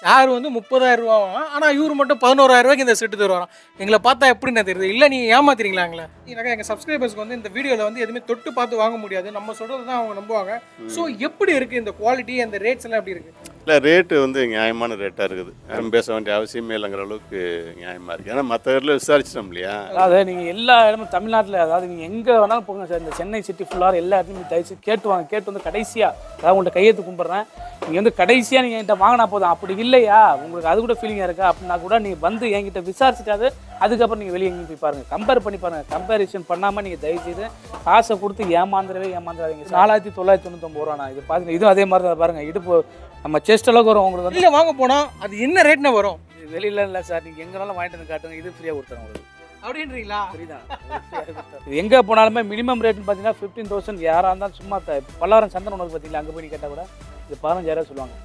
Sir வந்து 30,000 ரூபாவாம், ஆனால் இவர் மட்டும் 11,000 ரூபாய்க்கு இந்த செட்டு தருவாராம். எங்களை பார்த்தா எப்படின்னா தெரியுது, இல்லை நீங்கள் ஏமாத்திரீங்களாங்களே. எனக்கு எங்கள் சப்ஸ்கிரைபர்ஸ்க்கு வந்து இந்த வீடியோவில் வந்து எதுவுமே தொட்டு பார்த்து வாங்க முடியாது, நம்ம சொல்கிறது தான் அவங்க நம்புவாங்க. ஸோ எப்படி இருக்குது இந்த குவாலிட்டி, அந்த ரேட்ஸ் எல்லாம் எப்படி இருக்குது? இல்லை, ரேட்டு வந்து நியாயமான ரேட்டாக இருக்குது, யாரும் பேச வேண்டிய அவசியமே இல்லைங்கிற அளவுக்கு நியாயமாக இருக்குது. ஏன்னா மற்ற இடத்துல விசாரிச்சிட்டோம் இல்லையா. அதாவது நீங்கள் எல்லா இடமும் தமிழ்நாட்டில், அதாவது நீங்கள் எங்கே வேணாலும் போங்க சார், இந்த சென்னை சிட்டி ஃபுல்லாக எல்லா இடத்துலையும் தயவுச்சு கேட்டு வாங்க. கேட்டு வந்து கடைசியாக அதாவது உங்கள்கிட்ட கையெழுத்து கும்பிட்றேன், நீங்கள் வந்து கடைசியாக நீங்கள் என்கிட்ட வாங்கினா போதும். அப்படி இல்லையா உங்களுக்கு அது கூட ஃபீலிங்காக இருக்கா அப்படின்னா கூட நீங்கள் வந்து என்கிட்ட விசாரிச்சுட்டாது, அதுக்கப்புறம் நீங்கள் வெளியே எங்கேயும் போய் பாருங்கள், கம்பேர் பண்ணி பாருங்கள். கம்பேரிசன் பண்ணாமல் நீங்கள் தயவுசெய்து காசை கொடுத்து ஏமாந்துடாதீங்க. 4,999 ரூபா நான் இது பார்த்துங்க. இதுவும் அதே மாதிரி தான் பாருங்கள், இடுப்பு நம்ம செஸ்ட் அளவுக்கு வரும். உங்களுக்கு வந்து வாங்க போனால் அது என்ன ரேட்னா வரும்? இது வெளியில் இல்லை சார், நீங்கள் எங்கேனாலும் வாங்கிட்டு வந்து காட்டுங்க, இது ஃப்ரீயாக கொடுத்துறேன் உங்களுக்கு அப்படின்றீங்களா? புரியுதா? இது எங்கே போனாலுமே மினிமம் ரேட்னு பார்த்தீங்கன்னா 15,000. யாராக இருந்தாலும் சும்மா பல்லாயிரம் சந்தனம் உணவு பார்த்தீங்களா, அங்கே போய் கேட்டால் கூட இது 15,000 சொல்லுவாங்க.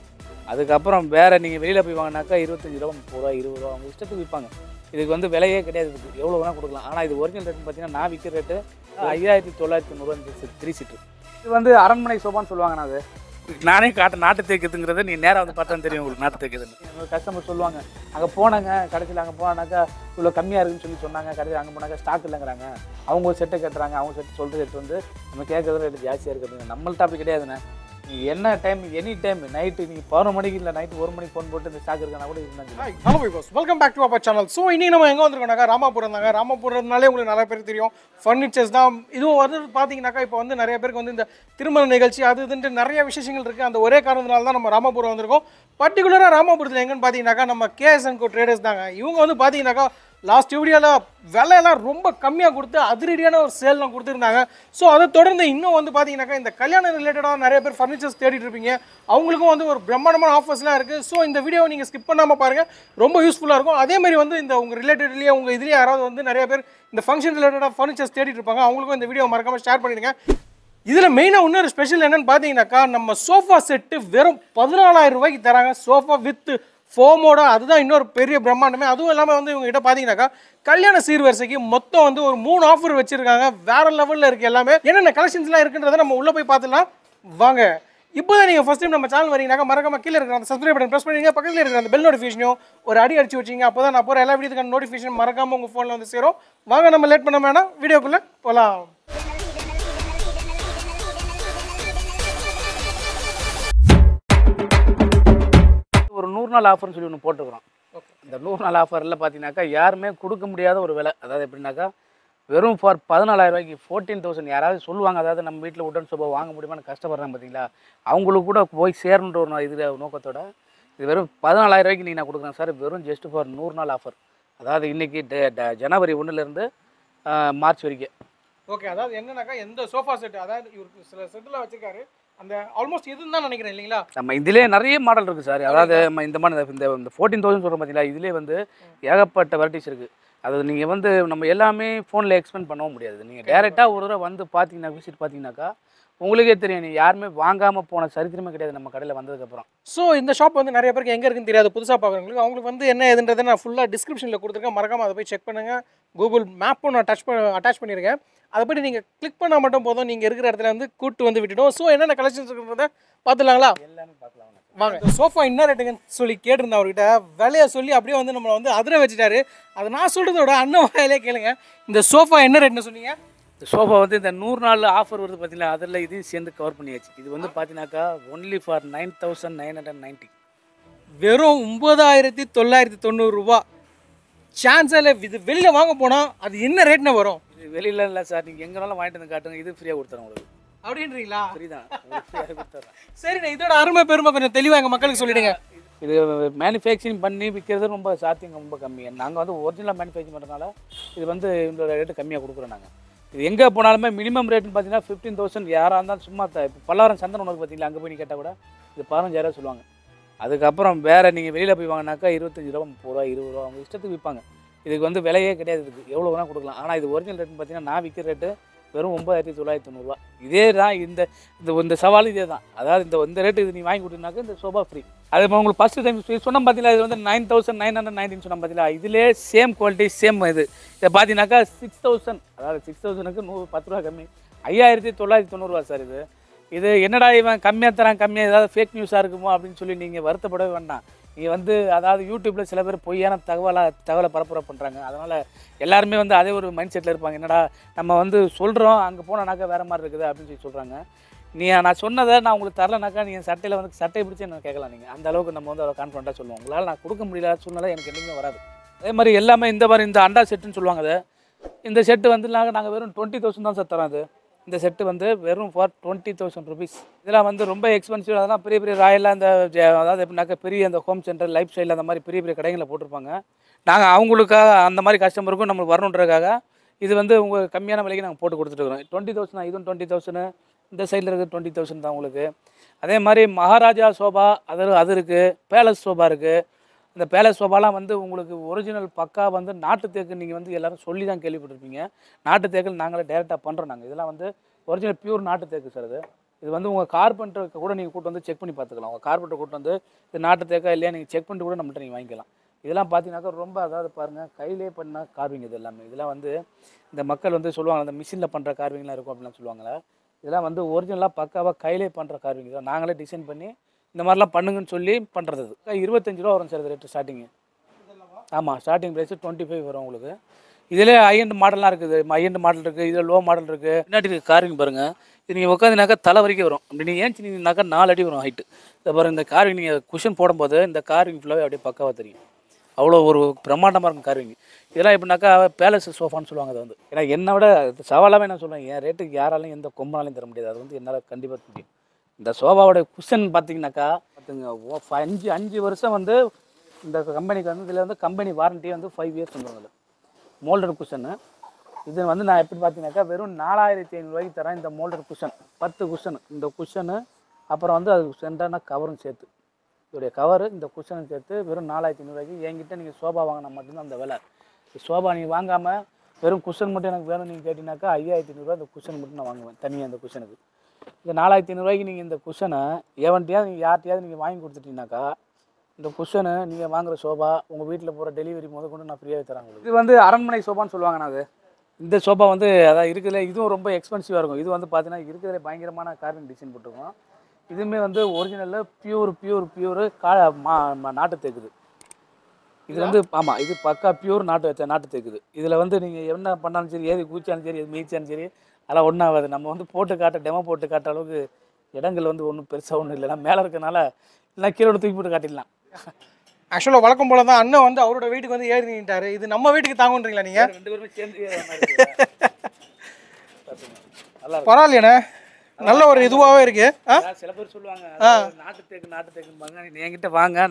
அதுக்கப்புறம் வேறு நீங்கள் வெளியில் போய் வாங்கினாக்கா 25 ரூபா, 30 ரூபா, 20 ரூபா அவங்க இஷ்டத்துக்கு விற்பாங்க. இதுக்கு வந்து விலையே கிடையாது, இதுக்கு எவ்வளோ வேணால் கொடுக்கலாம். ஆனால் இது ஒரிஜினல் ரேட்டுன்னு பார்த்தீங்கன்னா நான் விற்கிற ரேட்டு 5,990 ரூபா 3 சீட்டு. இது வந்து அரண்மனை சோபான்னு சொல்லுவாங்கண்ணா. அது நானே நாட்டு தேய்க்கிறதுங்கிறத நீங்கள் நேராக வந்து பார்த்தா தெரியும் உங்களுக்கு நாட்டு தேய்க்கிறதுன்னு. கஸ்டமர் சொல்லுவாங்க, அங்கே போனாங்க கடைசியில் அங்கே போனாக்கா இவ்வளோ கம்மியாக இருக்குன்னு சொல்லி சொன்னாங்க, கடைசியில் அங்கே போனாக்கா ஸ்டாக் இல்லைங்கிறாங்க. அவங்க ஒரு செட்டை கேட்டுறாங்க, அவங்க செட்டு சொல்கிற செட்டு வந்து நம்ம கேட்குறது ரேட்டு ஜாஸ்தியாக இருக்குது. நம்மள்ட்ட அப்படி கிடையாதுண்ணே, என்ன டைம் எனி டைம் நைட்டு நீங்கள் 11 மணிக்கு இல்லை நைட்டு 1 மணிக்கு ஃபோன் போட்டு இந்த ஸ்டாக் இருக்கானா கூட இருந்தாங்க. Welcome back to our channel. So இன்னைக்கு நம்ம எங்கே வந்திருக்கோம்னாக்கா ராமாபுரம் தாங்க. ராமாபுரம்னாலே உங்களுக்கு நிறைய பேர் தெரியும், ஃபர்னிச்சர்ஸ் தான். இதுவும் வந்து பார்த்தீங்கன்னாக்கா இப்போ வந்து நிறைய பேருக்கு வந்து இந்த திருமண நிகழ்ச்சி அது இதுன்ட்டு நிறைய விசேஷங்கள் இருக்குது. அந்த ஒரே காரணத்தினால தான் நம்ம ராமாபுரம் வந்திருக்கோம். பர்டிகுலராக ராமாபுரத்தில் எங்கன்னு பார்த்தீங்கன்னாக்கா நம்ம KS&Co ட்ரேடர்ஸ் தாங்க. இவங்க வந்து பார்த்தீங்கன்னாக்கா லாஸ்ட் வீடியோவில் விலையெல்லாம் ரொம்ப கம்மியாக கொடுத்து அதிரடியான ஒரு சேல்லாம் கொடுத்துருந்தாங்க. ஸோ அதை தொடர்ந்து இன்னும் வந்து பார்த்தீங்கன்னாக்கா இந்த கல்யாணம் ரிலேட்டடாக நிறைய பேர் ஃபர்னிச்சர்ஸ் தேடிட்டு இருப்பீங்க, அவங்களுக்கும் வந்து ஒரு பிரம்மாண்டமான ஆஃபர்ஸ்லாம் இருக்குது. ஸோ இந்த வீடியோவை நீங்கள் ஸ்கிப் பண்ணாமல் பாருங்கள், ரொம்ப யூஸ்ஃபுல்லாக இருக்கும். அதேமாதிரி வந்து இந்த உங்கள் ரிலேட்டட்லேயே உங்கள் இதுலேயே யாராவது வந்து நிறைய பேர் இந்த ஃபங்க்ஷன் ரிலேட்டடாக ஃபர்னிச்சர்ஸ் தேடிட்டு இருப்பாங்க, அவங்களுக்கும் இந்த வீடியோ மறக்காமல் ஷேர் பண்ணிடுங்க. இதில் மெயினாக இன்னொரு ஸ்பெஷல் என்னென்னு பார்த்தீங்கன்னாக்கா நம்ம சோஃபா செட்டு வெறும் 14,000 ரூபாய்க்கு தராங்க, சோஃபா வித் ஃபோமோட. அதுதான் இன்னொரு பெரிய பிரம்மாண்டமே. அதுவும் இல்லாமல் வந்து இவங்ககிட்ட பார்த்தீங்கன்னாக்கா கல்யாண சீர்வரிசைக்கு மொத்தம் வந்து ஒரு 3 ஆஃபர் வச்சுருக்காங்க. வேறு லெவலில் இருக்குது எல்லாமே. என்னென்ன கலெக்ஷன்ஸ்லாம் இருக்குன்றதை நம்ம உள்ளே போய் பார்த்துலாம் வாங்க. இப்போ தான் நீங்கள் ஃபஸ்ட் டைம் நம்ம சேனல் வரீங்கன்னாக்கா மறக்காம கீழே இருக்கிற அந்த சப்ஸ்கிரைப் பட்டன் ப்ரெஸ் பண்ணிங்க, பக்கத்தில் இருக்கிற அந்த பெல் நோட்டிஃபிகேஷனையும் ஒரு அடி அடிச்சு வச்சிங்க. அப்போ தான் நான் போகிற எல்லா வீடியோக்கான நோட்டிஃபிகேஷன் மறக்காமல் உங்கள் ஃபோனில் வந்து சேரும். வாங்க, நம்ம லேட் பண்ண வேணாம், வீடியோக்குள்ளே போகலாம். ஒரு 100 நாள் ஆஃபர்னு சொல்லி ஒன்று போட்டிருக்கிறோம். இந்த 100 நாள் ஆஃபரில் பார்த்தீங்கன்னாக்கா யாருமே கொடுக்க முடியாத ஒரு விலை. அதாவது எப்படின்னாக்கா வெறும் ஃபார் 14,000 ரூபாய்க்கு 14,000 யாராவது சொல்லுவாங்க, அதாவது நம்ம வீட்டில் உடன் சோபா வாங்க முடியுமான்னு கஷ்டப்படுறாங்க பார்த்தீங்களா, அவங்களுக்கு கூட போய் சேரணுன்ற ஒரு இதில் நோக்கத்தோட இது வெறும் 14,000 ரூபாய்க்கு நீங்கள் நான் கொடுக்குறேன் சார், வெறும் ஜஸ்ட் ஃபார் 100 நாள் ஆஃபர். அதாவது இன்றைக்கி ஜனவரி 1 மார்ச் வரைக்கும். ஓகே, அதாவது என்னன்னாக்கா எந்த சோஃபா செட்டு, அதாவது இவருக்கு சில செட்டில் வச்சுருக்காரு அந்த ஆல்மோஸ்ட் இதுன்னு தான் நினைக்கிறேன் இல்லைங்களா. நம்ம இதிலே நிறைய மாடல் இருக்குது சார். அதாவது நம்ம இந்த மாதிரி இந்த 14,000 சொல்கிறோம் பார்த்தீங்களா, இதிலே வந்து ஏகப்பட்ட வெரைட்டிஸ் இருக்குது. அது நீங்கள் வந்து நம்ம எல்லாமே ஃபோனில் எக்ஸ்பிளைன் பண்ணவும் முடியாது. நீங்கள் டேரெக்டாக ஒரு தடவை வந்து பார்த்தீங்கன்னா விசிட் பார்த்தீங்கன்னாக்கா உங்களுக்கே தெரியும், நீ யாருமே வாங்காமல் போன சரித்திரமே கிடையாது நம்ம கடையில் வந்ததுக்கப்புறம். ஸோ இந்த ஷாப் வந்து நிறைய பேருக்கு எங்கே இருக்குன்னு தெரியாது, புதுசாக பார்க்குறவங்களுக்கு. அவங்களுக்கு வந்து என்ன எதுன்றதை நான் ஃபுல்லாக டிஸ்கிரிப்ஷனில் கொடுத்துருக்கேன், மறக்காமல் அதை போய் செக் பண்ணுங்கள். கூகுள் மேப்பும் நான் அட்டாச் பண்ணியிருக்கேன், அதை பற்றி நீங்கள் கிளிக் பண்ணால் மட்டும் போதும், நீங்கள் இருக்கிற இடத்துல வந்து கூட்டு வந்து விட்டுட்டோம். ஸோ என்னென்ன கலெக்ஷன்ஸ் இருக்கிறத பார்த்துலாங்களா? எல்லாமே பார்க்கலாம் வாங்க. இந்த சோஃபா என்ன ரேட்டுங்கன்னு சொல்லி கேட்டிருந்தேன் அவர்கிட்ட, விலையை சொல்லி அப்படியே வந்து நம்மளை வந்து அதிர வச்சுட்டாரு. அதை நான் சொல்கிறதோட அண்ணன் வாயிலே கேளுங்க, இந்த சோஃபா என்ன ரேட்டுன்னு சொன்னீங்க? இந்த சோஃபா வந்து இந்த 100 நாள் ஆஃபர் வருது பார்த்தீங்கன்னா அதில் இதையும் சேர்ந்து கவர் பண்ணியாச்சு. இது வந்து பார்த்தீங்கன்னாக்கா ஒன்லி ஃபார் 9,990, வெறும் 9,990 ரூபா. சான்ஸில் இது வெளியில் வாங்க போனால் அது என்ன ரேட்னா வரும்? இது வெளியில் இல்லை சார், நீங்கள் எங்கேனாலும் வாங்கிட்டு வந்து காட்டுங்க, இது ஃப்ரீயாக கொடுத்துறேன் உங்களுக்கு அப்படின்றீங்களா? புரியுதா? ஃப்ரீயாக கொடுத்துட்றேன். சரிண்ணா, இதோட அருமை பெருமை கொஞ்சம் தெளிவாக எங்கள் மக்களுக்கு சொல்லிவிடுங்க. இது மேனுஃபேக்சரிங் பண்ணி விற்கிறது ரொம்ப சாத்தியம் ரொம்ப கம்மி. நாங்கள் வந்து ஒரிஜினலாக மேனுஃபேக்சரிங் பண்ணுறதுனால இது வந்து இந்த ரேட்டு கம்மியாக கொடுக்குறோம் நாங்கள். இது எங்கே போனாலுமே மினிமம் ரேட்டுன்னு பார்த்தீங்கன்னா 15,000. யாராக இருந்தாலும் சும்மா பல்லாயிரம் சந்தனம் உணவு பார்த்தீங்களா, அங்கே போய் கேட்டால் கூட இது 15,000 சொல்லுவாங்க. அதுக்கப்புறம் வேறு நீங்கள் வெளியில் போய் வாங்கினாக்கா 25 ரூபா, 30 ரூபா, 20 ரூபா அவங்க இஷ்டத்துக்கு விற்பாங்க. இதுக்கு வந்து விலையே கிடையாது, இதுக்கு எவ்வளோ வேணால் கொடுக்கலாம். ஆனால் இது ஒரிஜினல் ரேட்டுன்னு பார்த்தீங்கன்னா நான் விற்கிற ரேட்டு வெறும் 9,990 ரூபா. இதே தான் இந்த இந்த சவால் இதே தான். அதாவது இந்த ரேட்டு இது நீ வாங்கி கொடுத்தீங்கன்னாக்கா இந்த சோபா ஃப்ரீ. அது உங்களுக்கு ஃபஸ்ட்டு டைம் சொன்னால் பார்த்தீங்களா, இது வந்து 9,990 சொன்னால் பார்த்தீங்களா, இதிலே சேம் குவாலிட்டி சேம் இது. இதை பார்த்தீங்கன்னாக்கா 6,000, அதாவது 6,000க்கு 10 ரூபா கம்மி, 5,990 ரூபா சார். இது என்னடா இவன் கம்மியாக தரான், கம்மியாக ஏதாவது ஃபேக் நியூஸாக இருக்குமோ அப்படின்னு சொல்லி நீங்கள் வருத்தப்படவே வேண்டாம். இது வந்து அதாவது யூடியூப்ல சில பேர் பொய்யான தகவலை பரப்புரை பண்றாங்க. அதனால எல்லாருமே வந்து அதே ஒரு மைண்ட் செட்ல இருப்பாங்க, என்னடா நம்ம வந்து சொல்றோம் அங்க போனாக்கா வேற மாதிரி இருக்குது அப்படின்னு சொல்லி சொல்றாங்க. நீ நான் சொன்னதை நான் உங்களுக்கு தரலனாக்கா நீ சட்டையில வந்து சட்டையை பிடிச்சி என்ன கேட்கலாம். நீங்க அந்த அளவுக்கு நம்ம வந்து கான்ஃபிடென்ட்டா சொல்லுவோம். உங்களால் நான் கொடுக்க முடியல சொன்னால எனக்கு என்னமே வராது. அதே மாதிரி எல்லாமே இந்த மாதிரி இந்த அண்டா செட்டுன்னு சொல்லுவாங்க. அதை இந்த செட்டு வந்து நாங்கள் வெறும் 20,000 தான் சார் தரோம். அது இந்த செட்டு வந்து வெறும் ஃபார் 20,000 rupees. இதெல்லாம் வந்து ரொம்ப எக்ஸ்பென்சிவ். அதெல்லாம் பெரிய பெரிய ராயலாக அந்த அதாவது எப்படின்னாக்கா பெரிய அந்த ஹோம் சென்டர் லைஃப் ஸ்டைல் அந்த மாதிரி பெரிய பெரிய கடைகளில் போட்டிருப்பாங்க. நாங்கள் அவங்களுக்காக அந்த மாதிரி கஸ்டமருக்கும் நம்மளுக்கு வரணுன்றதுக்காக இது வந்து உங்களுக்கு கம்மியான விலைக்கு நாங்கள் போட்டு கொடுத்துட்டுருக்கோம். 20,000 இதுவும் 20,000 இந்த சைடில் இருக்குது 20,000 தான் உங்களுக்கு. அதே மாதிரி மகாராஜா சோபா அது இருக்குது, பேலஸ் சோபா இருக்குது. இந்த பேலஸ் சோபாலாம் வந்து உங்களுக்கு ஒரிஜினல் பக்கா வந்து நாட்டு தேக்கு. நீங்கள் வந்து எல்லோரும் சொல்லி தான் கேள்விப்பட்டிருப்பீங்க. நாட்டு தேக்கில் நாங்களே டேரெக்டாக பண்ணுறோம். நாங்கள் இதெல்லாம் வந்து ஒரிஜினல் பியூர் நாட்டு தேக்கு சார். இது வந்து உங்கள் கார்பெண்டருக்கு கூட நீங்கள் கூட்டு வந்து செக் பண்ணி பார்த்துக்கலாம். உங்கள் கார்பெண்டரை கூட்டு வந்து இது நாட்டு தேக்கா இல்லையா நீங்கள் செக் பண்ணிட்டு கூட நம்மகிட்ட நீங்கள் வாங்கிக்கலாம். இதெல்லாம் பார்த்தீங்கன்னாக்கா ரொம்ப அதாவது பாருங்கள் கையிலே பண்ணால் கார்விங் இது எல்லாமே. இதெல்லாம் வந்து இந்த மக்கள் வந்து சொல்லுவாங்க அந்த மிஷினில் பண்ணுற கார்விங்லாம் இருக்கும் அப்படிலாம் சொல்லுவாங்களே. இதெல்லாம் வந்து ஒரிஜினலாக பக்காவாக கையிலே பண்ணுற கார்விங் தான். நாங்களே டிசைன் பண்ணி இந்த மாதிரிலாம் பண்ணுங்கன்னு சொல்லி பண்ணுறது. 25 ரூபா வரும் சார் இது ரேட்டு ஸ்டார்டிங்கு. ஆமாம், ஸ்டார்டிங் ப்ரைஸு 25 வரும் உங்களுக்கு. இதிலே ஹையண்ட் மாடல்லாம் இருக்குது, ஹையண்ட் மாடல் இருக்குது, இதில் லோ மாடல் இருக்குது. பின்னாடி கார்விங் பாருங்கள். இது நீங்கள் உட்காந்துனாக்கா தலை வரைக்கும் வரும். அப்படி நீங்கள் ஏன்ச்சிங்கனாக்கா 4 அடி வரும் ஹைட்டு. இதை பாருங்கள் இந்த கார்விங் நீங்கள் குஷன் போடும்போது இந்த கார்விங் ஃபுல்லாகவே அப்படியே பக்காவாக தெரியும். அவ்வளோ ஒரு பிரம்மாண்டமாக இருக்கும் கார்விங். இதெல்லாம் எப்படின்னாக்கா பேலஸ் சோஃபான்னு சொல்லுவாங்க. அது வந்து ஏன்னா என்னை விட சவாலாகவே நான் சொல்லுவேன். என் ரேட்டுக்கு யாராலையும் எந்த கொம்பனாலையும் தர முடியாது. அது வந்து என்னால் கண்டிப்பாக முடியும். இந்த சோபாவோட குஷன் பார்த்தீங்கன்னாக்கா பார்த்துங்க 5 வருஷம் வந்து இந்த கம்பெனிக்கு வந்து இதில் வந்து கம்பெனி வாரண்ட்டி வந்து 5 years சொல்லுவாங்க. மோல்டர் குஷனு இது வந்து நான் எப்படி பார்த்தீங்கன்னாக்கா வெறும் 4,500 தரேன். இந்த மோல்டர் குஷன் 10 குஷனு இந்த குஷனு அப்புறம் வந்து அது சென்றான கவரும் சேர்த்து இதோடைய கவர் இந்த குஷனும் சேர்த்து வெறும் 4,500. என்கிட்ட நீங்கள் சோபா வாங்கினா மட்டும்தான் அந்த விலை. சோபா நீங்கள் வாங்காமல் வெறும் குஷன் மட்டும் எனக்கு வேணும் நீங்கள் கேட்டிங்கனாக்கா 5,500 இந்த குஷன் மட்டும் நான் வாங்குவேன் தனியாக. இந்த குஷனுக்கு இந்த 4,500 நீங்கள் இந்த குஷனை எவன்ட்டையாவது நீங்கள் யார்ட்டையாவது நீங்கள் வாங்கி கொடுத்துட்டீங்கனாக்கா இந்த குஷனை நீங்கள் வாங்குகிற சோபா உங்கள் வீட்டில் போகிற டெலிவரி முதற்கொண்டு நான் ஃப்ரீயாக தராங்க. இது வந்து அரண்மனை சோபான்னு சொல்லுவாங்கண்ணா. அது இந்த சோபா வந்து அதான் இருக்குதுல இதுவும் ரொம்ப எக்ஸ்பென்சிவாக இருக்கும். இது வந்து பார்த்தீங்கன்னா இருக்குதுல பயங்கரமான கார்விங் டிசைன் போட்டிருக்கோம். இதுவுமே வந்து ஒரிஜினலில் பியூர் நாட்டு தேக்குது. இது வந்து ஆமாம் இது பக்கா பியூர் நாட்டு தேக்குது. இதில் வந்து நீங்கள் என்ன பண்ணாலும் சரி, ஏது குதிச்சாலும் சரி, எது மீச்சாலும் சரி, அதெல்லாம் ஒன்றும் ஆகாது. நம்ம வந்து போட்டு காட்ட டெமோ போட்டு காட்டுற அளவுக்கு இடங்கள் வந்து ஒன்றும் பெருசாக ஒன்றும் இல்லைனா மேலே இருக்கனால இல்லைனா கீழோட தூக்கி போட்டு காட்டிடலாம். ஆக்சுவலாக வழக்கம் போல தான் அண்ணன் வந்து அவரோட வீட்டுக்கு வந்து ஏறி நின்ட்டாரு. இது நம்ம வீட்டுக்கு தாங்கன்றீங்களா நீங்கள் 2 பேருமே சேர்ந்து? பரவாயில்லையண்ணே, நல்ல ஒரு இதுவாகவே இருக்கு. சில பேர் சொல்லுவாங்க நாட்டு தேக்குன்னு என்கிட்ட வாங்க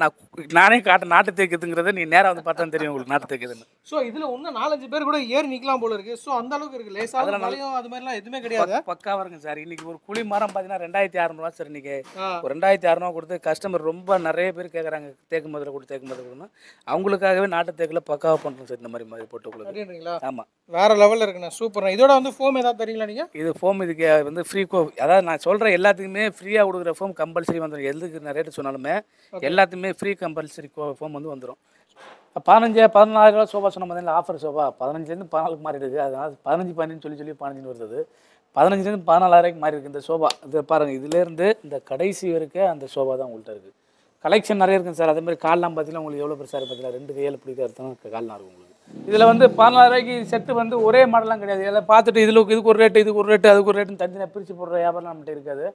நானே காட்ட நாட்டு தேக்குதுங்கிறத நீ நேராக வந்து பார்த்தா தெரியும் உங்களுக்கு நாட்டு தேக்குதுன்னு. ஸோ இதில் இன்னும் 4-5 பேர் கூட ஏறி நிற்கலாம் போல இருக்கு. ஸோ அந்த அளவுக்கு இருக்கு லேசாக. அதனாலையும் அது மாதிரிலாம் எதுவுமே கிடையாது, பக்காவாக இருக்கும் சார். இன்னைக்கு ஒரு குழி மரம் பார்த்தீங்கன்னா 2,600 சார். இன்னைக்கு 2,600 கொடுத்து கஸ்டமர் ரொம்ப நிறைய பேர் கேட்குறாங்க தேக்கு மதுரை கூட தேக்கு மதுரை கூடனா. அவங்களுக்காகவே நாட்டு தேக்கில் பக்காவாக பண்ணுறோம் சார். இந்த மாதிரி போட்டு கொடுக்குறீங்களா? ஆமாம், வேற லெவலில் இருக்குண்ணா. சூப்பர்ண்ணா. இதோட வந்து ஃபோம் ஏதாவது தெரியுங்களா நீங்கள்? இது ஃபோம் இதுக்கு வந்து ஃப்ரீ கோ. அதாவது நான் சொல்கிற எல்லாத்துக்குமே ஃப்ரீயாக கொடுக்குற ஃபோம் கம்பல்சரி வந்துடும். எதுக்கு நான் ரேட்டு சொன்னாலுமே எல்லாத்துக்குமே ஃப்ரீ கம்பல்சரி ஃபோம் வந்து வந்துடும். 15-16 ரூபா சோபா சொன்ன மாதிரி ஆஃபர் சோபா 15-லேருந்து 14க்கு மாறி இருக்குது. அதனால் 15 சொல்லி 15 வருது. 15-லேருந்து 14,000 மாறி இருக்குது இந்த சோபா. இது பாருங்கள், இதுலேருந்து இந்த கடைசி வரைக்கும் அந்த சோபா தான் உங்கள்கிட்ட இருக்குது. கலெக்ஷன் நிறைய இருக்குங்க சார். அதேமாதிரி கால்லாம் பார்த்தீங்கன்னா உங்களுக்கு எவ்வளோ பெருசாக இருக்குது பார்த்தீங்கன்னா 2 கையில் பிடிக்கிறதுனா கால்லாம் இருக்கும் உங்களுக்கு. இதில் வந்து 14,000 செட்டு வந்து ஒரே மாடலாம் கிடையாது. இதில் பார்த்துட்டு இதுக்கு ஒரு ரேட்டு இதுக்கு ஒரு ரேட்டு அதுக்கு ஒரு ரேட்டுன்னு தனியாக பிரித்து போடுற வியாபாரம் நம்மகிட்ட இருக்காது.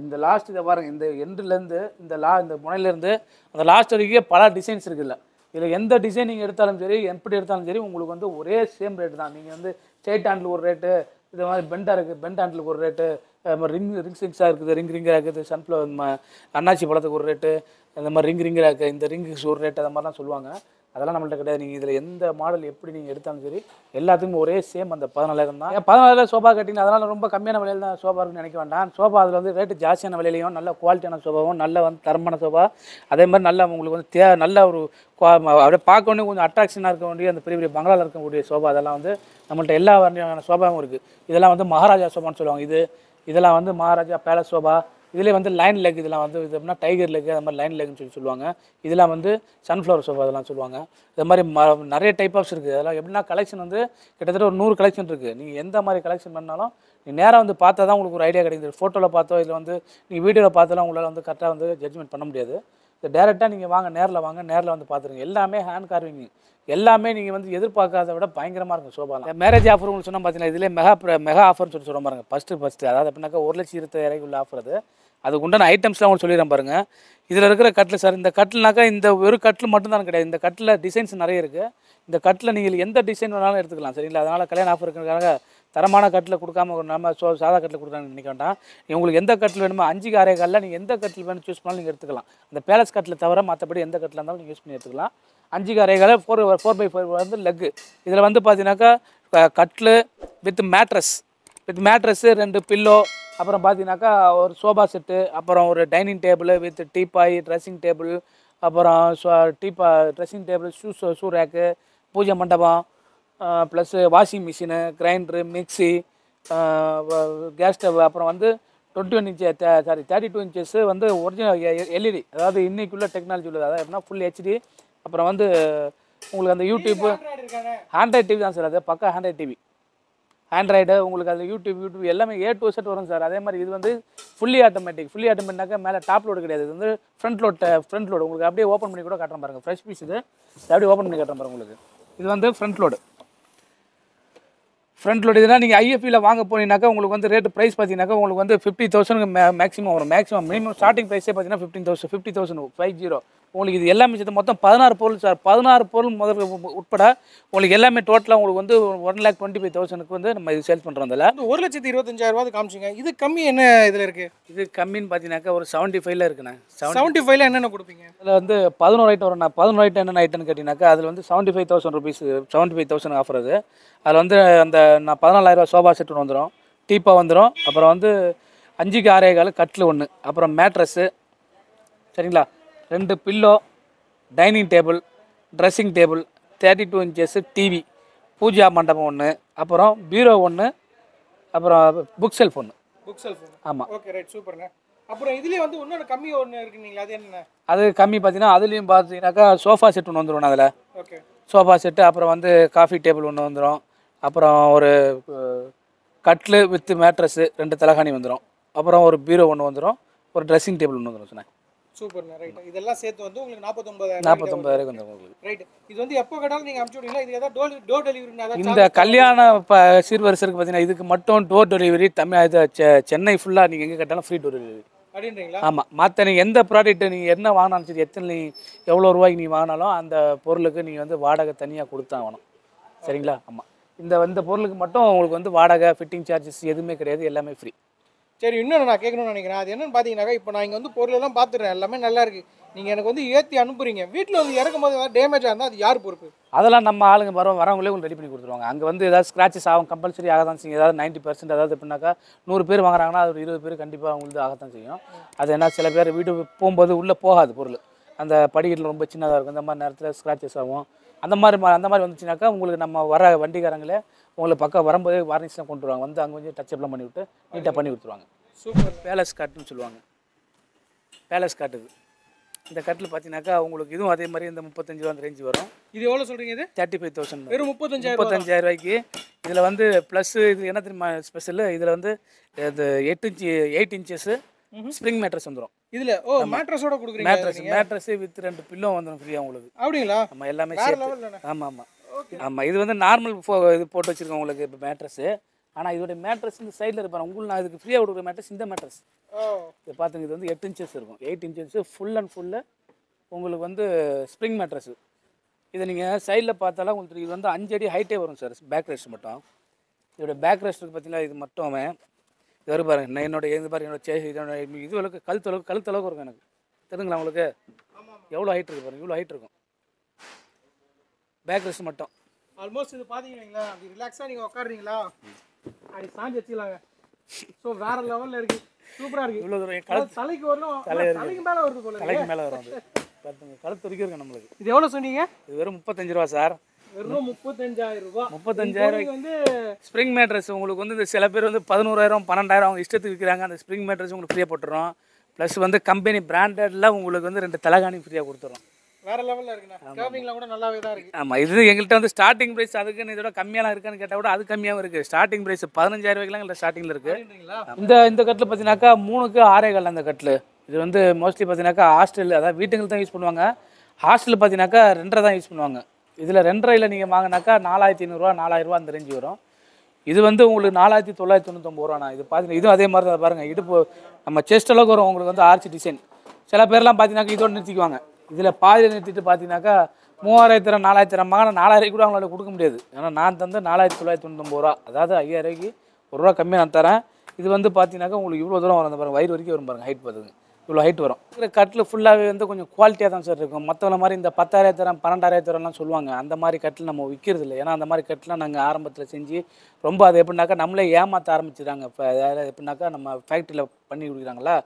இந்த லாஸ்ட் இதை பாருங்கள், இந்த எண்டுலேருந்து இந்த முனையிலேருந்து அந்த லாஸ்ட் வரைக்கும் பல டிசைன்ஸ் இருக்குல்ல. இதில் எந்த டிசைன் நீங்கள் எடுத்தாலும் சரி எப்படி எடுத்தாலும் சரி உங்களுக்கு வந்து ஒரே சேம் ரேட்டு தான். நீங்கள் வந்து ஸ்ட்ரெயிட் ஹேண்டில் ஒரு ரேட்டு, இது மாதிரி பெண்டாக இருக்குது பெண்ட் ஹேண்டிலுக்கு ஒரு ரேட்டு, ரிங்ஸாக இருக்குது ரிங்காக இருக்குது, சன்ஃப்ளவர் அன்னாச்சி பழத்துக்கு ஒரு ரேட்டு, இந்த மாதிரி ரிங்காக இருக்குது இந்த ரிங்குக்கு ஒரு ரேட்டு, அதை மாதிரிலாம் சொல்லுவாங்க. அதெல்லாம் நம்மள்ட்ட கிடையாது. நீங்கள் இதில் எந்த மாடல் எப்படி நீங்கள் எடுத்தாலும் சரி எல்லாத்துக்கும் ஒரே சேம் அந்த 14,000 தான். 14,000 சோபா கேட்டிங்கன்னா அதனால் ரொம்ப கம்மியான விலையில் தான் சோபா இருக்குன்னு நினைக்க வேண்டாம். சோபா அதில் வந்து ரேட்டு ஜாஸ்தியான விலையிலையும் நல்ல குவாலிட்டியான சோபாவும் நல்ல வந்து தரமான சோபா அதே மாதிரி நல்லா உங்களுக்கு வந்து நல்ல ஒரு அப்படியே பார்க்கணும் கொஞ்சம் அட்ராக்ஷனாக இருக்க வேண்டிய அந்த பெரிய பெரிய பங்களாவில் இருக்கக்கூடிய சோபா அதெல்லாம் வந்து நம்மள்ட்ட எல்லா வகையான சோபாவும் இருக்குது. இதெல்லாம் வந்து மகாராஜா சோபான்னு சொல்லுவாங்க. இதெல்லாம் வந்து மகாராஜா பேலஸ் சோபா. இதில் வந்து லைன் லெக் இதெல்லாம் வந்து இது அப்படின்னா டைகர் லெக் அது மாதிரி லைன் லெக்னு சொல்லுவாங்க. இதெல்லாம் வந்து சன்ஃப்ளவர் சோஃபா அதெல்லாம் சொல்லுவாங்க. இது மாதிரி நிறைய டைப் ஆஃப்ஸ் இருக்குது. அதெல்லாம் எப்படின்னா கலெக்ஷன் வந்து கிட்டத்தட்ட ஒரு 100 கலெக்ஷன் இருக்குது. நீங்கள் எந்த மாதிரி கலெக்ஷன் பண்ணாலும் நீ நேராக வந்து பார்த்தா தான் உங்களுக்கு ஒரு ஐடியா கிடைக்குது. ஃபோட்டோவில் பார்த்தோ இதில் வந்து நீங்கள் வீடியோவில் பார்த்தோம் உங்களால் வந்து கரெக்டாக வந்து ஜட்ஜ்மெண்ட் பண்ண முடியாது. The director is வாங்க நேர்ல வாங்க நேர்ல வந்து பாத்துருங்க எல்லாமே ஹேண்ட் கார்விங் எல்லாமே நீங்க வந்து எதிர்பார்க்காத விட பயங்கரமா இருக்கும் சோபால மேரேஜ் ஆஃபர்னு சொன்னா பாத்தீங்களா இதுல மெகா ஆஃபர்னு சொல்லி சொல்றோம் பாருங்க ஃபர்ஸ்ட் அதாவது அப்படினாக்க 1,20,000 உள்ள ஆஃபர் அது அதுக்கு உண்டான ஐட்டம்ஸ்லாம் உங்களுக்கு சொல்லிறேன் பாருங்க இதுல இருக்கிற கட்ல சார் இந்த கட்லனாக்க இந்த ஒரு கட்ல மட்டும் தான் கிடையாது இந்த கட்ல டிசைன்ஸ் நிறைய இருக்கு இந்த கட்ல நீங்க எந்த டிசைன் வேணாலும் எடுத்துக்கலாம் சரிங்களா அதனால கல்யாண ஆஃபர் இருக்கறதுக்காக தரமான கட்டில் கொடுக்காம ஒரு நம்ம சாதா கட்டில் கொடுக்குறாங்கன்னு நினைக்க வேண்டாம் உங்களுக்கு எந்த கட்டில் வேணுமோ 5 காரைக்காலில் நீங்கள் எந்த கட்டில் வேணும் சூஸ் பண்ணாலும் நீங்கள் எடுத்துக்கலாம் அந்த பேலஸ் கட்டில் தவிர மற்றபடி எந்த கட்டில் இருந்தாலும் நீங்கள் யூஸ் பண்ணி எடுத்துக்கலாம் 5 காரைக்கால 4x4 வந்து லெக்கு இதில் வந்து பார்த்தீங்கன்னாக்கா கட்டில் வித் மேட்ரஸ்ஸு 2 பில்லோ அப்புறம் பார்த்தீங்கன்னாக்கா ஒரு சோபா செட்டு அப்புறம் ஒரு dining table with teapoy dressing table அப்புறம் ட்ரெஸ்ஸிங் டேபிள் ஷூ ரேக்கு பூஜை மண்டபம் plus washing machine grinder mixie gas stove அப்புறம் வந்து 32 இன்ச்சஸ் வந்து ஒரிஜினல் எல்இடி அதாவது இன்றைக்குள்ள டெக்னாலஜி உள்ளது அதாவது எப்படின்னா ஃபுல் ஹெச்டி அப்புறம் வந்து உங்களுக்கு அந்த யூடியூப்பு ஆண்ட்ராய்டு டிவி தான் சார் அது பக்கா ஆண்ட்ராய்டு டிவி ஆண்ட்ராய்டு உங்களுக்கு அது யூடியூப் எல்லாமே A to Z வரும் சார் அதே மாதிரி இது வந்து ஃபுல்லி ஆட்டோமேட்டிக்காக மேலே டாப் லோடு கிடையாது இது வந்து ஃப்ரண்ட் லோடு உங்களுக்கு அப்படியே ஓப்பன் பண்ணி கூட காட்டுறேன் பாருங்கள் ஃப்ரெஷ் பீஸ் இது அப்படியே ஓப்பன் பண்ணி காட்டுறேன் பாருங்கள் உங்களுக்கு இது வந்து ஃப்ரண்ட் லோடு இதுனா நீங்கள் ஐஎஃபியில் வாங்க போனீங்கன்னாக்கா உங்களுக்கு வந்து ரேட்டு ப்ரைஸ் பார்த்தீங்கன்னாக்கா உங்களுக்கு வந்து 50,000 மேக்ஸிமம் வரும் மினிமம் ஸ்டார்டிங் ப்ரைஸே பார்த்தீங்கன்னா 50,000 உங்களுக்கு இது எல்லாமே சேர்த்து மொத்தம் 16 பொருள் சார் 16 பொருள் முதல் உட்பட உங்களுக்கு எல்லாமே டோட்டலாக உங்களுக்கு வந்து 1,25,000 வந்து நம்ம இது சேல்ஸ் பண்ணுறோம் அதில் 1,25,000 காமிச்சிங்க இது கம்மி என்ன இதில் இருக்குது இது கம்மின்னு பார்த்தீங்கன்னாக்கா ஒரு 75ல் இருக்குண்ணா 75ல் என்னென்ன கொடுப்பீங்க அதில் வந்து 11 ஐட்டம் வரும்ண்ணா 11 ஐட்டம் என்னென்ன ஐட்டம்னு கேட்டிங்கனாக்கா அதில் வந்து 75,000 ரூபீஸ் 75,000 ஆஃபர் அது அதில் வந்து அந்த நான் 14,000 சோபா செட்டு வந்துடும் டீப்பா வந்துடும் அப்புறம் வந்து 5 காரைக்கால் கட்டில் 1 அப்புறம் மேட்ரஸ்ஸு சரிங்களா 2 pillow dining table dressing table 32 inches TV பூஜா மண்டபம் 1 அப்புறம் பீரோ 1 அப்புறம் புக் செல்ஃபோன் ஆமாம் ஓகே ரைட் சூப்பருங்க அப்புறம் இதுலேயே வந்து இன்னொன்று கம்மி ஒன்று இருக்குங்களா அது என்ன அது கம்மி பார்த்தீங்கன்னா அதுலேயும் பார்த்தீங்கன்னாக்கா சோஃபா செட் 1 வந்துடும் அதில் ஓகே சோஃபா செட்டு அப்புறம் வந்து காஃபி டேபிள் 1 வந்துடும் அப்புறம் ஒரு கட்லு வித் மேட்ரஸ்ஸு 2 தலகாணி வந்துடும் அப்புறம் ஒரு பீரோ 1 வந்துடும் ஒரு ட்ரெஸ்ஸிங் டேபிள் 1 வந்துடும் சொன்னேன் சூப்பர்ண்ணா ரைட் இதெல்லாம் சேர்த்து வந்து உங்களுக்கு 49,000 வந்துடும் ரைட் இது வந்து எப்போ கேட்டாலும் நீங்கள் அனுப்பிச்சி விட்டீங்களா இது ஏதாவது டோர் டெலிவரினா இந்த கல்யாண சீர்வரிசருக்கு பார்த்தீங்கன்னா இதுக்கு மட்டும் டோர் டெலிவரி சென்னை ஃபுல்லாக நீங்கள் எங்கே கேட்டாலும் ஃப்ரீ டோர் டெலிவரி அப்படின்றீங்களா ஆமாம் மற்ற நீங்கள் எந்த ப்ராடக்ட்டு நீங்கள் என்ன வாங்கினாலும் சரி எத்தனை எவ்வளோ ரூபாய்க்கு நீங்கள் வாங்கினாலும் அந்த பொருளுக்கு நீங்கள் வந்து வாடகை தனியாக கொடுத்தாகணும் சரிங்களா ஆமாம் இந்த பொருளுக்கு மட்டும் உங்களுக்கு வந்து வாடகை ஃபிட்டிங் சார்ஜஸ் எதுவுமே கிடையாது எல்லாமே ஃப்ரீ சரி இன்னொன்று நான் கேட்கணும்னு நினைக்கிறேன் அது என்னென்னு பார்த்தீங்கன்னாக்கா இப்போ நான் இங்கே வந்து பொருளெல்லாம் பார்த்துட்றேன் எல்லாமே நல்லாயிருக்கு நீங்கள் எனக்கு வந்து ஏற்றி அனுப்புறீங்க வீட்டில் வந்து இறக்கும் போது ஏதாவது டேமேஜாக இருந்தால் அது யார் பொறுப்பு அதெல்லாம் நம்ம ஆளுங்க வரவங்களே உங்களுக்கு ரெடி பண்ணி கொடுத்துருவாங்க அங்கே வந்து ஏதாவது ஸ்க்ராச்சஸ் ஆகும் கம்பல்சரி ஆக தான் செய்யும் ஏதாவது 90% அதாவது எப்படின்னாக்கா 100 பேர் வாங்குறாங்கன்னா அது ஒரு 20 பேர் கண்டிப்பாக அவங்களுக்கு ஆகத்தான் செய்யும் அது என்ன சில பேர் வீட்டு போகும்போது உள்ளே போகாது பொருள் அந்த படிக்கட்டில் ரொம்ப சின்னதாக இருக்கும் அந்த மாதிரி நேரத்தில் ஸ்க்ராச்சஸ் ஆகும் அந்த மாதிரி வந்துச்சுனாக்கா உங்களுக்கு நம்ம வர வண்டிக்காரங்களே உங்களுக்கு பக்கம் வரும்போதே வார்னிஷ்லாம் கொண்டு வருவாங்க வந்து அங்கே கொஞ்சம் டச்சப்லாம் பண்ணிவிட்டு நீட்டாக பண்ணி கொடுத்துருவாங்க சூப்பர் பேலஸ் காட்டுன்னு சொல்லுவாங்க பேலஸ் காட்டுது இந்த கட்டில் பார்த்தீங்கன்னாக்கா உங்களுக்கு இதுவும் அதே மாதிரி இந்த 35,000 அந்த ரேஞ்சு வரும் இது எவ்வளோ சொல்கிறீங்க இது 35,000 வெறும் 35,000 ரூபாய்க்கு இதில் வந்து ப்ளஸ்ஸு இது என்ன தெரியுமா ஸ்பெஷலு இதில் வந்து இது 8 இன்ச்சஸ் ஸ்ப்ரிங் மேட்ரஸ் வந்துடும் இதுல ஓ மேட்ரஸோட குடுக்குறீங்க மேட்ரஸ் வித் 2 பில்லோ வந்துரும் ஃப்ரீயா உங்களுக்கு அப்படிங்களா ஆமா எல்லாமே செட் ஆமா ஆமா ஆமா இது வந்து நார்மல் இது போட்டு வச்சிருக்கோம் உங்களுக்கு இப்ப மேட்ரஸ் ஆனா இதோட மேட்ரஸ் இந்த சைடுல இருப்பாங்க உங்களுக்கு நான் இதுக்கு ஃப்ரீயா குடுக்குற மேட்ரஸ் இந்த மேட்ரஸ் ஓ இது பாத்துங்க இது வந்து 8 இன்ச்சஸ் இருக்கும் 8 இன்ச்சஸ் ஃபுல் அண்ட் ஃபுல்ல உங்களுக்கு வந்து ஸ்ப்ரிங் மேட்ரஸ் இதை நீங்க சைடுல பார்த்தாலும் உங்களுக்கு இது வந்து 5 அடி ஹைட்டே வரும் சார் பேக் ரெஸ்ட் மட்டும் இதோட பேக் ரெஸ்ட்டுக்கு பார்த்தீங்கன்னா இது மட்டும் வேறு பாருங்க நான் என்னோட இதுவளவுக்கு கழுத்தளவுக்கு இருக்கும் எனக்கு தெரியுங்களா உங்களுக்கு எவ்வளோ ஹைட் இருக்குது பாருங்கள் இவ்வளோ ஹைட் இருக்கும் பேக் ரெஸ்ட் மட்டும் ஆல்மோஸ்ட் இது பார்த்தீங்கன்னா அப்படி ரிலாக்ஸாக நீங்கள் உட்காடுறீங்களா அப்படி சாஞ்சி வச்சுக்கலாங்க ஸோ வேறு லெவலில் இருக்குது சூப்பராக இருக்குது இவ்வளோ தூரம் தலைக்கு வரணும் தலைக்கு மேலே வருது போல தலைக்கு மேலே வரும் கழுத்து வரைக்கும் இருக்கு நம்மளுக்கு இது எவ்வளோ சொன்னீங்க இது வெறும் 35,000 சார் வெறும் 35,000 ரூபாய் 35,000 வந்து ஸ்ப்ரிங் மேட்ரஸ் உங்களுக்கு வந்து இந்த சில பேர் வந்து 11,000 12,000 அவங்க இஷ்டத்துக்கு விற்கிறாங்க அந்த ஸ்ப்ரிங் மேட்ரஸ் உங்களுக்கு ஃப்ரீயாக போட்டுறோம் ப்ளஸ் வந்து கம்பெனி பிராண்டட்லாம் உங்களுக்கு வந்து 2 தலகாணி ஃப்ரீயாக கொடுத்துறோம் வேறு லெவலில் இருக்குண்ணா கேப்பிங்லாம் கூட நல்லாவே தான் இருக்குது ஆமாம் இது எங்கள்கிட்ட வந்து ஸ்டார்டிங் ப்ரைஸ் அதுக்குன்னு இதோட கம்மியாக இருக்கான்னு கேட்டால் கூட அது கம்மியாகவும் இருக்குது ஸ்டார்டிங் ப்ரைஸ் 15,000 ரூபாய்க்குலாம் எங்கள் ஸ்டார்டிங்கில் இருக்குது இந்த கட்டில் பார்த்தீங்கன்னாக்கா 3 காரைக்கால் அந்த கட்டில் இது வந்து மோஸ்ட்லி பார்த்தீங்கன்னாக்கா ஹாஸ்டல் அதாவது வீட்டுங்களுக்கு தான் யூஸ் பண்ணுவாங்க. ஹாஸ்டலில் பார்த்தீங்கன்னாக்கா 2.5 தான் யூஸ் பண்ணுவாங்க. இதில் 2.5 நீங்கள் வாங்கினாக்கா 4,500 4,000 அந்த ரேஞ்சு வரும். இது வந்து உங்களுக்கு 4,999 ரூபாண்ணா. இது பார்த்தீங்கன்னா இதுவும் அதே மாதிரி தான் பாருங்கள். இடுப்பு நம்ம செஸ்ட் அளவுக்கு வரும். உங்களுக்கு வந்து ஆர்ச்சி டிசைன் சில பேர்லாம் பார்த்தீங்கன்னாக்கா இதோடு நிறுத்திக்குவாங்க. இதில் பாதியில் நிறுத்திட்டு பார்த்தீங்கன்னாக்கா 3,000 4,000 4,000 கூட அவங்களால கொடுக்க முடியாது. ஏன்னா நான் தந்து 4,999 ரூபா, அதாவது 5,000 1 ரூபா கம்மியாக நான் தரேன். இது வந்து பார்த்தீங்கன்னாக்கா உங்களுக்கு இவ்வளோ தூரம் வரும் பாருங்கள், வயிறு வரைக்கும் வரும் பாருங்கள். ஹைட் பார்த்துங்க, இவ்வளோ ஹைட் வரும். இதில் கட்டில் ஃபுல்லாகவே வந்து கொஞ்சம் குவாலிட்டியாக தான் சார் இருக்கும். மற்றவங்கள மாதிரி இந்த 10,000 12,000 சொல்லுவாங்க, அந்த மாதிரி கட்டில் நம்ம விற்கிறது இல்லை. ஏன்னா அந்த மாதிரி கட்டிலாம் நாங்கள் ஆரம்பத்தில் செஞ்சு ரொம்ப அது எப்படின்னாக்கா நம்மளே ஏமாற்ற ஆரம்பிச்சிடுறாங்க. இப்போ எப்படின்னாக்கா நம்ம ஃபேக்ட்ரியில் பண்ணி கொடுக்குறாங்களா,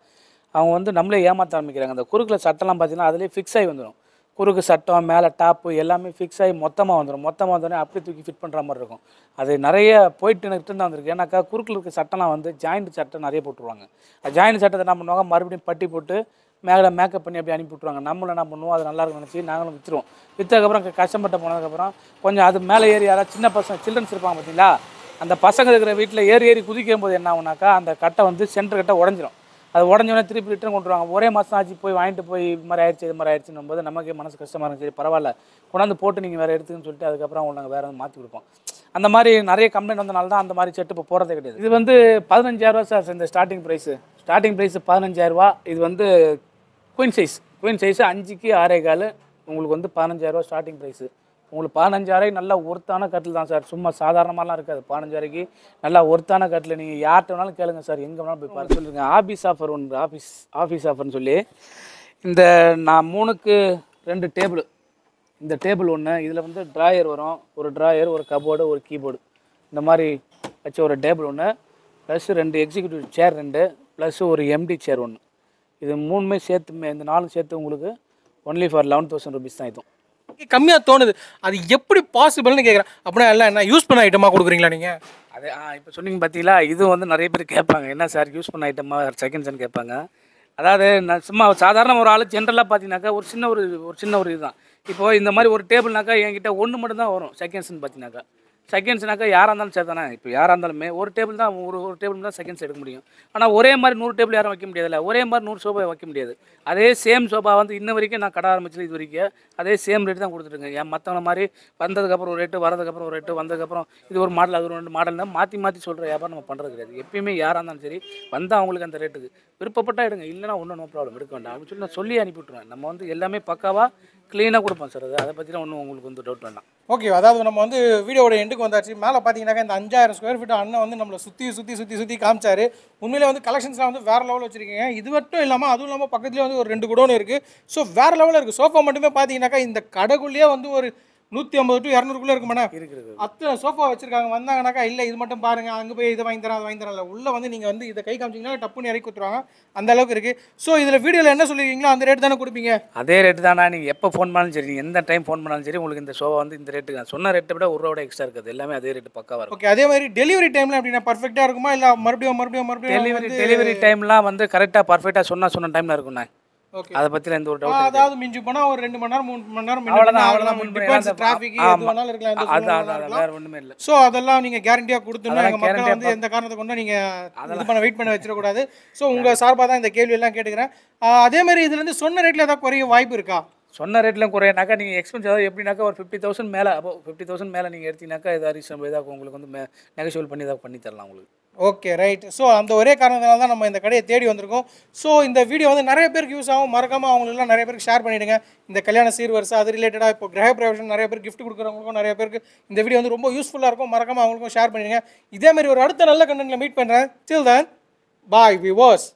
அவங்க வந்து நம்மளே ஏமாற்ற ஆரம்பிக்கிறாங்க. அந்த குறுக்கில் சட்டம்லாம் பார்த்தீங்கன்னா அதிலே ஃபிக்ஸ் ஆகி வந்துடும். குறுக்கு சட்டம் மேலே டாப்பு எல்லாமே ஃபிக்ஸ் ஆகி மொத்தமாக வந்துடும். மொத்தமாக வந்தோடனே அப்படி தூக்கி ஃபிட் பண்ணுற மாதிரி இருக்கும். அது நிறைய போயிட்டு நிறுத்துன்னு தான் வந்திருக்கு. ஏன்னாக்கா குறுக்கில் இருக்க சட்டம்லாம் வந்து ஜாயிண்ட் சட்டம் நிறைய போட்டுருவாங்க. அது ஜாயிண்ட் சட்டத்தை என்ன பண்ணுவாங்க, மறுபடியும் பட்டி போட்டு மேலே மேக்கப் பண்ணி அப்படி அனுப்பி விட்ருவாங்க. நம்மளும் என்ன பண்ணுவோம், அது நல்லா இருக்குன்னு நினச்சி நாங்களும் விற்றுருவோம். விற்றதுக்கப்புறம் கஷ்டப்பட்டு போனதுக்கப்புறம் கொஞ்சம் அது மேலே ஏறி யாராவது சின்ன பசங்க சில்ட்ரன்ஸ் இருப்பாங்க பார்த்தீங்களா, அந்த பசங்க இருக்கிற வீட்டில் ஏறி குதிக்கும் போது என்ன ஆகுனாக்கா அந்த கட்டை வந்து சென்டர் கட்டை உடஞ்சிடும். அது உடஞ்சோடனே திருப்பி ரிட்டர்ன் கொண்டுருவாங்க. ஒரே மாதம் ஆச்சு போய் வாங்கிட்டு போய் இது மாதிரி ஆயிடுச்சுன்னும் போது நமக்கே மனசு கஷ்டமாக இருக்கும். சரி பரவாயில்ல கொண்டாந்து போட்டு நீங்கள் வேறு எடுத்துன்னு சொல்லிட்டு அதுக்கப்புறம் அவங்க நாங்கள் வேறு வந்து மாற்றி கொடுப்போம். அந்த மாதிரி நிறைய கம்ப்ளைண்ட் வந்தனால தான் அந்த மாதிரி செட்டு இப்போ போகிறதே கிடையாது. இது வந்து 15,000 ரூபா சார் இந்த ஸ்டார்டிங் ப்ரைஸு. ஸ்டார்டிங் ப்ரைஸு 15,000 ரூபா. இது வந்து குயின் சைஸ். குயின் சைஸு 5க்கு 6.25 உங்களுக்கு வந்து 15,000 ரூபா ஸ்டார்டிங் ப்ரைஸு. உங்களுக்கு 15,000 நல்லா ஒர்த்தான கட்டில் தான் சார், சும்மா சாதாரணமாலாம் இருக்காது. 15,000 நல்லா ஒர்த்தான கட்டில் நீங்கள் யார்கிட்ட வேணாலும் கேளுங்க சார், எங்கே வேணாலும் போய் பார்த்து சொல்லுங்கள். ஆஃபீஸ் ஆஃபர் ஒன்று, ஆஃபீஸ் ஆஃபர்னு சொல்லி இந்த நான் 3க்கு 2 டேபிள், இந்த டேபிள் ஒன்று, இதில் வந்து ட்ராயர் வரும். ஒரு ட்ராயர், ஒரு கபோர்டு, ஒரு கீபோர்டு இந்த மாதிரி வச்ச ஒரு டேபிள் ஒன்று, ப்ளஸ் 2 எக்ஸிக்யூட்டிவ் சேர் 2, ப்ளஸ் ஒரு எம்டி சேர் 1. இது 3மே சேர்த்து இந்த 4 சேர்த்து உங்களுக்கு ஒன்லி ஃபார் 11,000 ருபீஸ் தான். இதுவும் கம்மியா தோணுது, அது எப்படி பாசிபிள்னு கேட்குறேன். அப்படின்னா எல்லாம் என்ன யூஸ் பண்ண ஐட்டமா கொடுக்குறீங்களா நீங்க? அது இப்போ சொன்னீங்க பார்த்தீங்களா, இது வந்து நிறைய பேர் கேட்பாங்க, என்ன சார் யூஸ் பண்ண ஐட்டமா செகண்ட்ஸ்ன்னு கேட்பாங்க. அதாவது நான் சும்மா சாதாரண ஒரு ஆள் ஜென்ரலாக பார்த்தீங்கன்னாக்கா ஒரு சின்ன ஒரு இதுதான். இப்போ இந்த மாதிரி ஒரு டேபிள்னாக்கா என்கிட்ட ஒன்று மட்டும் தான் வரும் செகண்ட்ஸ்ன்னு பார்த்தீங்கன்னாக்கா. செகண்ட்ஸ்னாக்கா யாராக இருந்தாலும் சேர்த்தானே, இப்போ யாராக இருந்தாலுமே ஒரு டேபிள் தான், ஒரு டேபிள் தான் செகண்ட்ஸ் எடுக்க முடியும். ஆனால் ஒரே மாதிரி 100 டேபிள் யாரும் வைக்க முடியாதுல்ல, ஒரே மாதிரி 100 சோபா வைக்க முடியாது. அதே சேம் சோபா வந்து இன்ன வரைக்கும் நான் கடை ஆரம்பிச்சது இது வரைக்கும் அதே சேம் ரேட்டு தான் கொடுத்துருக்கேன். ஏன் மற்றவங்க மாதிரி வந்ததுக்கப்புறம் ஒரு ரேட்டு, வரதுக்கப்புறம் ஒரு ரேட்டு, வந்ததுக்கப்புறம் இது ஒரு மாடல் அது ஒரு 2 மாடல் தான் மாற்றி சொல்கிற வியாபாரம் நம்ம பண்ணுறது கிடையாது. எப்பயுமே யாராக இருந்தாலும் சரி வந்தால் அவங்களுக்கு அந்த ரேட்டுக்கு விருப்பப்பட்டால் எடுங்க, இல்லைனா ஒன்றும் நோ ப்ராப்ளம் எடுக்க வேண்டாம் அப்படின்னு சொல்லி நான் சொல்லி அனுப்பிவிட்ருவேன். நம்ம வந்து எல்லாமே பக்காவாக க்ளீனாக கொடுப்போம் சார். அதை பற்றிலாம் ஒன்றும் உங்களுக்கு வந்து டவுட் வேண்டாம். ஓகே, அதாவது நம்ம வந்து வீடியோட எண்டுக்கு வந்தாச்சு. மேலே பார்த்தீங்கன்னாக்கா இந்த 5,000 ஸ்கொயர் ஃபீட் அண்ணன் வந்து நம்மளை சுற்றி காமிச்சாரு. உண்மையிலே வந்து கலெக்ஷன்ஸ்லாம் வந்து வேறு லெவலில் வச்சுருக்கீங்க. இது மட்டும் இல்லாமல் அதுவும் இல்லாமல் பக்கத்துலேயே வந்து ஒரு 2 குடோன் இருக்குது. ஸோ வேறு லெவலில் இருக்குது. சோஃபா மட்டுமே பார்த்தீங்கன்னாக்கா இந்த கடைக்குள்ளேயே வந்து ஒரு 150 to 200 இருக்குமாண்ணா இருக்குது. அத்தனை சோஃபா வச்சுருக்காங்க. வந்தாங்கனாக்கா இல்லை இது மட்டும் பாருங்கள், அங்கே போய் இதை வாங்கி தரேன் அது வாங்கி தரல, உள்ளே வந்து நீங்கள் வந்து இதை கை காமிச்சிங்கன்னா டப்புன்னு இறக்கி கொடுத்துருவாங்க. அந்த அளவுக்கு இருக்குது. ஸோ இதில் வீடியோவில் என்ன சொல்லியிருக்கீங்களோ அந்த ரேட்டு தானே கொடுப்பீங்க? அதே ரேட்டு தானே. நீங்கள் எப்போ ஃபோன் பண்ணாலும் சரி, நீங்கள் எந்த டைம் ஃபோன் பண்ணாலும் சரி, உங்களுக்கு இந்த சோஃபா வந்து இந்த ரேட்டு நான் சொன்ன ரேட்டை விட 1 ரூபா எக்ஸ்ட்ரா இருக்குது. எல்லாமே அதே ரேட்டு பக்காவாக இருக்கும். ஓகே, அதே மாதிரி டெலிவரி டைமில் அப்படின்னா பர்ஃபெக்டாக இருக்குமா இல்லை மறுபடியும் டெலிவரி டைம்லாம் வந்து கரெக்டாக பர்ஃபெக்டாக சொன்ன டைமில் இருக்குண்ணா. ஓகே, அதை பற்றியில் எந்த ஒரு டவுட். அதாவது மிஞ்சி போனால் ஒரு 2 மணி நேரம் 3 மணி நேரம் அவ்வளோதான், ஒன்றுமே இல்லை. ஸோ அதெல்லாம் நீங்கள் கேரண்டியாக கொடுத்துருந்தா எங்கள் மக்கள் வந்து எந்த காரணத்தை கொண்டு நீங்கள் வெயிட் பண்ண வச்சிடக்கூடாது. ஸோ உங்கள் சார்பாக தான் இந்த கேள்வியெல்லாம் கேட்டுக்கிறேன். அதேமாதிரி இதுலேருந்து சொன்ன ரேட்டில் ஏதாவது குறைய வாய்ப்பு இருக்கா? சொன்ன ரேட்லாம் குறையினாக்கா நீங்கள் எக்ஸ்பென்ஸ் ஏதாவது எப்படின்னாக்கா ஒரு 50,000 மேலே, அப்போ 50,000 மேலே நீங்கள் எடுத்தீங்கன்னாக்கா ஏதாவது ரீசன் இதாக உங்களுக்கு வந்து நெகோஷியபிள் பண்ணி ஏதாவது பண்ணி தரலாம் உங்களுக்கு. Okay, right. ஸோ அந்த ஒரே காரணத்தினால தான் நம்ம இந்த கடையை தேடி வந்திருக்கோம். ஸோ இந்த வீடியோ வந்து நிறைய பேருக்கு யூஸ் ஆகும். மறக்காமல் அவங்களுக்குலாம் நிறைய பேருக்கு ஷேர் பண்ணிவிடுங்க. இந்த கல்யாண சீர்வரிசை அது ரிலேட்டடாக இப்போ கிரக பிரவேசம் நிறைய பேர் கிஃப்ட் கொடுக்குறவங்களுக்கும் நிறைய பேருக்கு இந்த வீடியோ வந்து ரொம்ப யூஸ்ஃபுல்லாக இருக்கும். மறக்காமல் அவங்களுக்கும் ஷேர் பண்ணிவிடுங்க. இதேமாதிரி ஒரு அடுத்த நல்ல கண்டென்ட்டில் மீட் பண்ணுறேன். Till then, bye viewers.